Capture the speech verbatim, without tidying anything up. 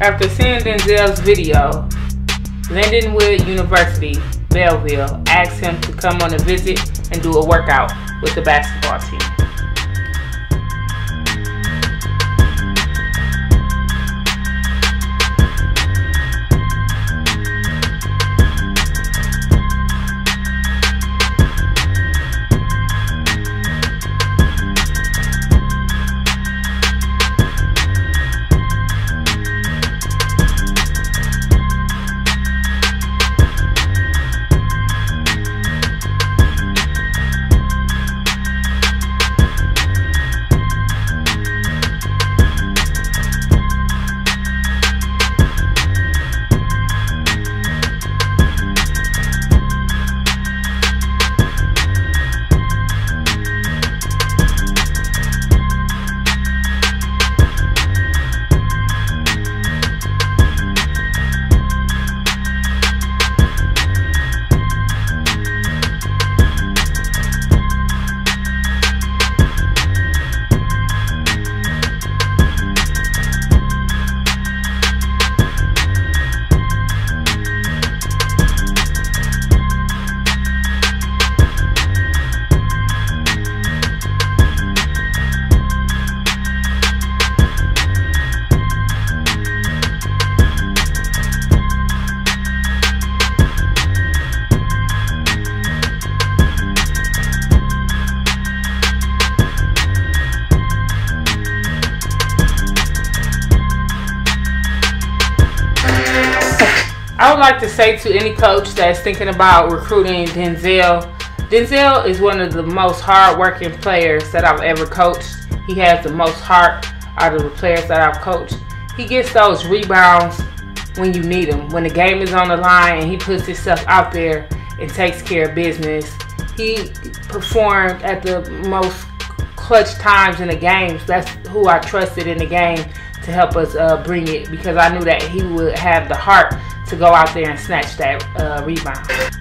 After seeing Denzel's video, Lindenwood University Belleville asked him to come on a visit and do a workout with the basketball team. I would like to say to any coach that's thinking about recruiting Denzel, Denzel is one of the most hard-working players that I've ever coached. He has the most heart out of the players that I've coached. He gets those rebounds when you need him. When the game is on the line and he puts himself out there and takes care of business. He performed at the most clutch times in the games. That's who I trusted in the game to help us uh, bring it, because I knew that he would have the heart to go out there and snatch that uh, rebound.